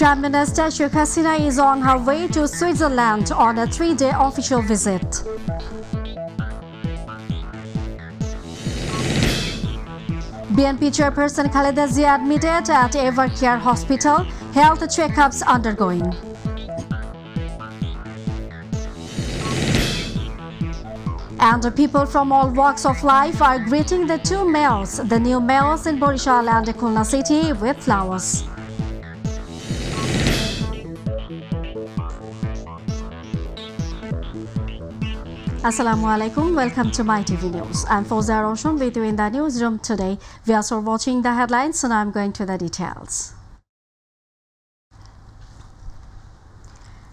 Prime Minister Sheikh Hasina is on her way to Switzerland on a three-day official visit. BNP Chairperson Khaleda Zia admitted at Evercare Hospital, health checkups undergoing. And people from all walks of life are greeting the two mayors, the new mayors in Barishal and Khulna city, with flowers. Assalamu alaikum, welcome to my TV News. I'm Fauza Roshan with you in the newsroom today. We are still watching the headlines, so now I'm going to the details.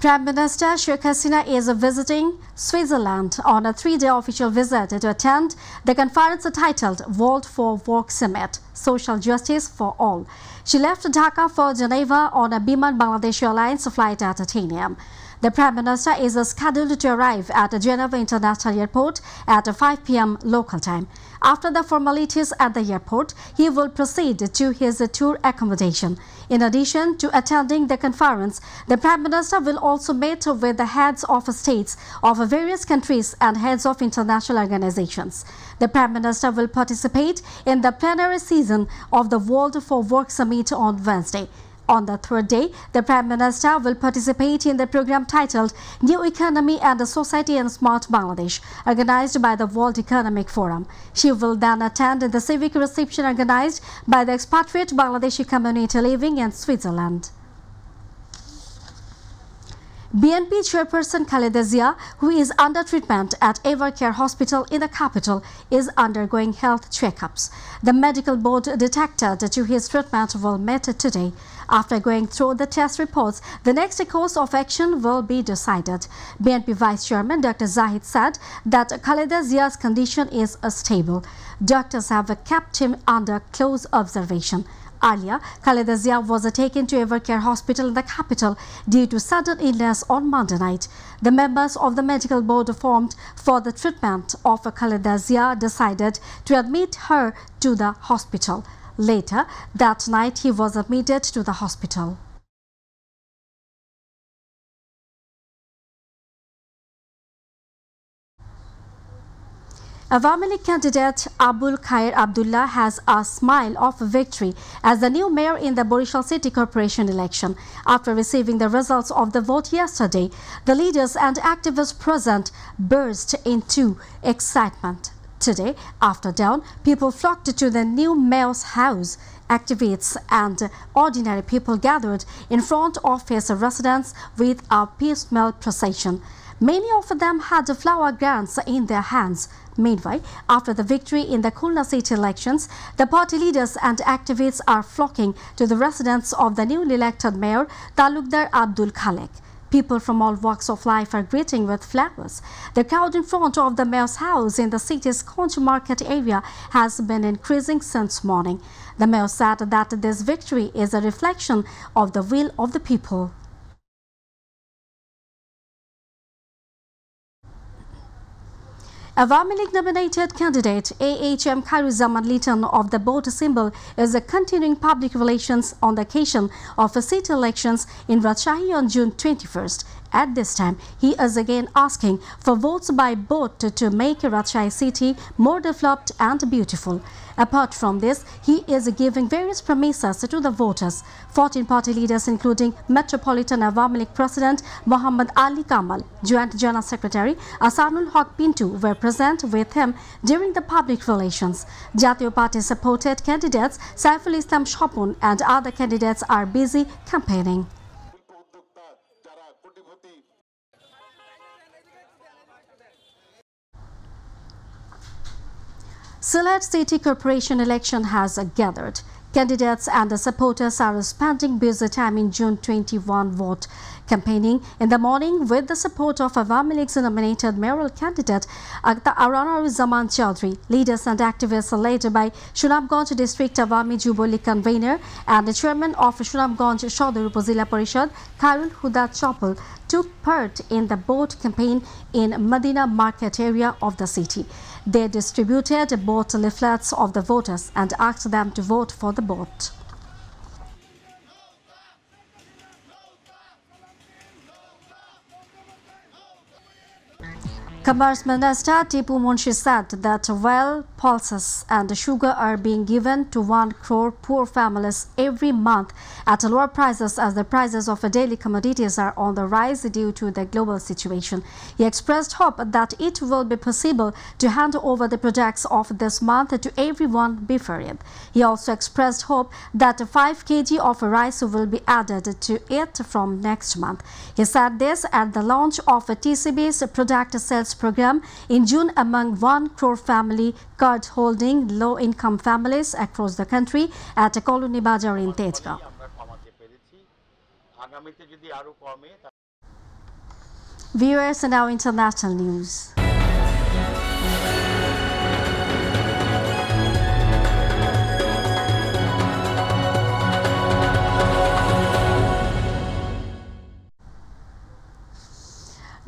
Prime Minister Sheikh Hasina is visiting Switzerland on a three-day official visit to attend the conference titled World for Work Summit, Social Justice for All. She left Dhaka for Geneva on a Biman Bangladesh Airlines flight at 10 a.m. The Prime Minister is scheduled to arrive at Geneva International Airport at 5 p.m. local time. After the formalities at the airport, he will proceed to his tour accommodation. In addition to attending the conference, the Prime Minister will also meet with the heads of states of various countries and heads of international organizations. The Prime Minister will participate in the plenary season of the World for Work Summit on Wednesday. On the third day, the Prime Minister will participate in the program titled New Economy and Society in Smart Bangladesh, organized by the World Economic Forum. She will then attend the civic reception organized by the expatriate Bangladeshi community living in Switzerland. BNP Chairperson Khaleda Zia, who is under treatment at Evercare Hospital in the capital, is undergoing health checkups. The medical board detected to his treatment will meet today. After going through the test reports, the next course of action will be decided. BNP Vice Chairman Dr. Zahid said that Khaleda Zia's condition is stable. Doctors have kept him under close observation. Earlier, Khaleda Zia was taken to Evercare Hospital in the capital due to sudden illness on Monday night. The members of the medical board formed for the treatment of Khaleda Zia decided to admit her to the hospital. Later that night, he was admitted to the hospital. Awami League candidate Abul Khair Abdullah has a smile of victory as the new mayor in the Barishal City Corporation election. After receiving the results of the vote yesterday, the leaders and activists present burst into excitement. Today, after dawn, people flocked to the new mayor's house. Activists and ordinary people gathered in front of his residence with a piecemeal procession. Many of them had flower guns in their hands. Meanwhile, after the victory in the Khulna city elections, the party leaders and activists are flocking to the residence of the newly elected mayor, Talukdar Abdul Khalik. People from all walks of life are greeting with flowers. The crowd in front of the mayor's house in the city's Kutch market area has been increasing since morning. The mayor said that this victory is a reflection of the will of the people. Awami League nominated candidate A.H.M. Karu Zaman-Liton of the boat symbol is continuing public relations on the occasion of city elections in Rajshahi on June 21st. At this time, he is again asking for votes by boat to make Rajshahi city more developed and beautiful. Apart from this, he is giving various promises to the voters. 14 party leaders, including Metropolitan Awami League President Muhammad Ali Kamal, Joint General Secretary Asanul Haq Pintu, were present with him during the public relations. Jatio Party supported candidates Saiful Islam Shapun and other candidates are busy campaigning. Sylhet City Corporation election has gathered. Candidates and the supporters are spending busy time in June 21 vote campaigning in the morning with the support of Awami League's nominated mayoral candidate Akta Arunar Zaman Chaudhry. Leaders and activists are led by Shunam Ganj District Awami Jubilee Convener and the Chairman of Shunam Ganj Shodhur Upazila Parishad Kairun Hudat Chapel took part in the boat campaign in Medina market area of the city. They distributed boat leaflets of the voters and asked them to vote for the boat. Commerce Minister Tipu Munshi said that while pulses and sugar are being given to 1 crore poor families every month at lower prices as the prices of daily commodities are on the rise due to the global situation. He expressed hope that it will be possible to hand over the products of this month to everyone before it. He also expressed hope that 5 kg of rice will be added to it from next month. He said this at the launch of TCB's product sales program in June among 1 crore family card holding low-income families across the country at a Colony Bazar in Tejka. Viewers, and now international news.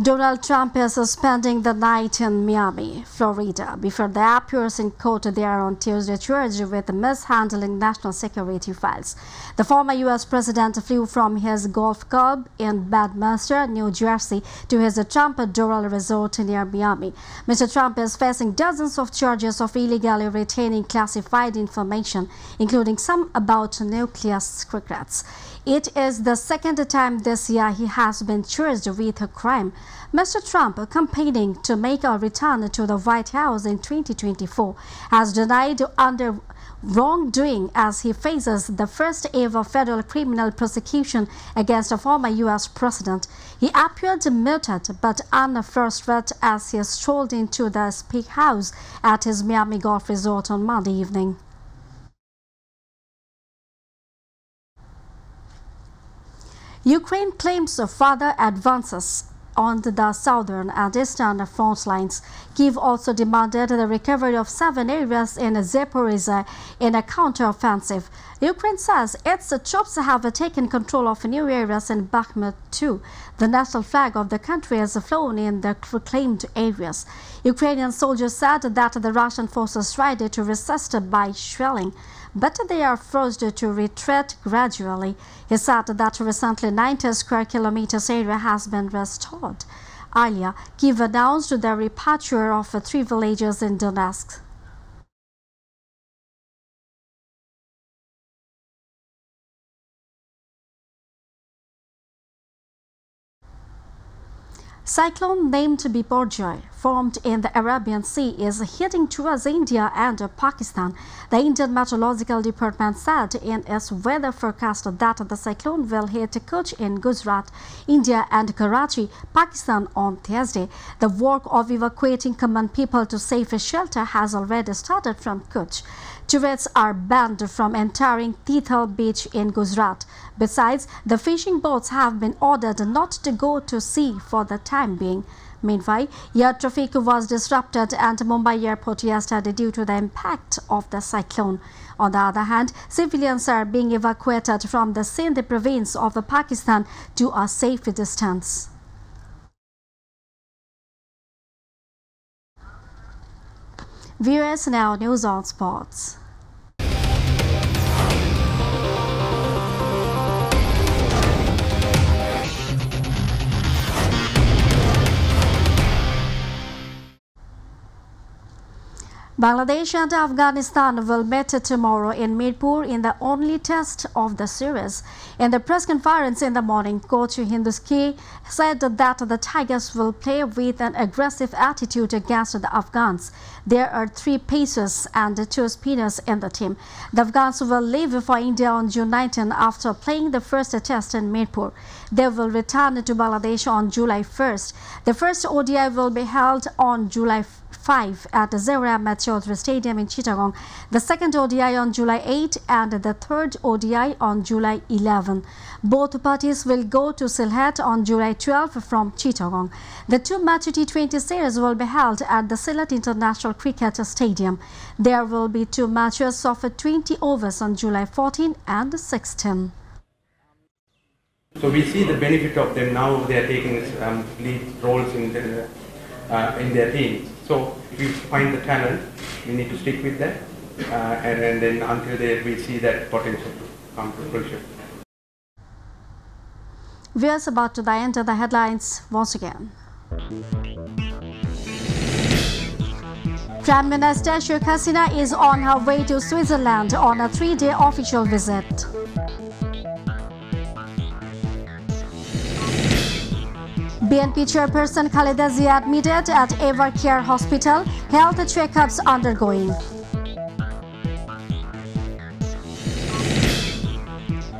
Donald Trump is spending the night in Miami, Florida, before the appearance in court there on Tuesday charged with mishandling national security files. The former U.S. president flew from his golf club in Bedminster, New Jersey, to his Trump Doral Resort near Miami. Mr. Trump is facing dozens of charges of illegally retaining classified information, including some about nuclear secrets. It is the second time this year he has been charged with a crime. Mr. Trump, campaigning to make a return to the White House in 2024, has denied under wrongdoing as he faces the first ever federal criminal prosecution against a former U.S. president. He appeared muted but under threat as he strolled into the Speak House at his Miami Golf Resort on Monday evening. Ukraine claims further advances on the southern and eastern front lines. Kyiv also demanded the recovery of 7 areas in Zaporizhia in a counteroffensive. Ukraine says its troops have taken control of new areas in Bakhmut too. The national flag of the country has flown in the reclaimed areas. Ukrainian soldiers said that the Russian forces tried to resist by shelling, but they are forced to retreat gradually. He said that recently 90 square kilometers area has been restored. Earlier, Kyiv announced the repatriation of 3 villages in Donetsk. Cyclone named Biparjoy, formed in the Arabian Sea, is heading towards India and Pakistan. The Indian Meteorological Department said in its weather forecast that the cyclone will hit Kutch in Gujarat, India, and Karachi, Pakistan on Thursday. The work of evacuating common people to safe shelter has already started from Kutch. Tourists are banned from entering Tithal Beach in Gujarat. Besides, the fishing boats have been ordered not to go to sea for the time being. Meanwhile, air traffic was disrupted at Mumbai airport yesterday due to the impact of the cyclone. On the other hand, civilians are being evacuated from the Sindh province of Pakistan to a safe distance. Viewers, now news on sports. Bangladesh and Afghanistan will meet tomorrow in Mirpur in the only test of the series. In the press conference in the morning, coach Hindusky said that the Tigers will play with an aggressive attitude against the Afghans. There are 3 pacers and 2 spinners in the team. The Afghans will leave for India on June 19 after playing the first test in Mirpur. They will return to Bangladesh on July 1st. The first ODI will be held on July 5 at Zaporizhia Chaudhry Stadium in Chittagong, the second ODI on July 8 and the third ODI on July 11. Both parties will go to Sylhet on July 12 from Chittagong. The 2-match T20 series will be held at the Sylhet International Cricket Stadium. There will be 2 matches of 20 overs on July 14 and 16. So we see the benefit of them now. They are taking lead roles in their team. So if we find the talent, we need to stick with that, and then until there we see that potential come to fruition. We are about to the end of the headlines once again. Prime Minister Sheikh Hasina is on her way to Switzerland on a three-day official visit. BNP chairperson Khaleda Zia admitted at Evercare Hospital, health checkups undergoing.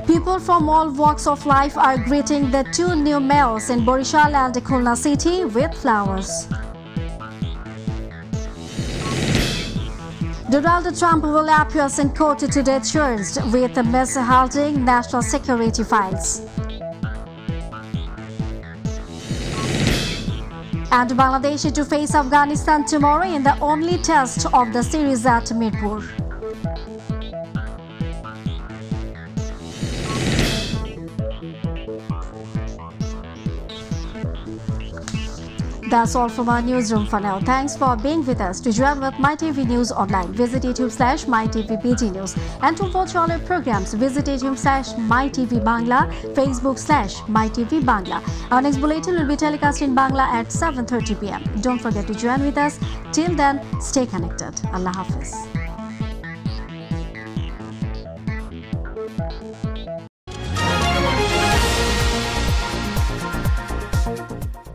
People from all walks of life are greeting the two new mayors in Barishal and Khulna city with flowers. Donald Trump will appear in court today charged with mishandling national security files. And Bangladesh to face Afghanistan tomorrow in the only test of the series at Mirpur. That's all from our newsroom for now. Thanks for being with us. To join with MyTV News Online, visit youtube.com/MyTVBGnews. And to watch all our programs, visit youtube.com/MyTVBangla, facebook.com/MyTVBangla. Our next bulletin will be telecast in Bangla at 7:30 p.m. Don't forget to join with us. Till then, stay connected. Allah Hafiz.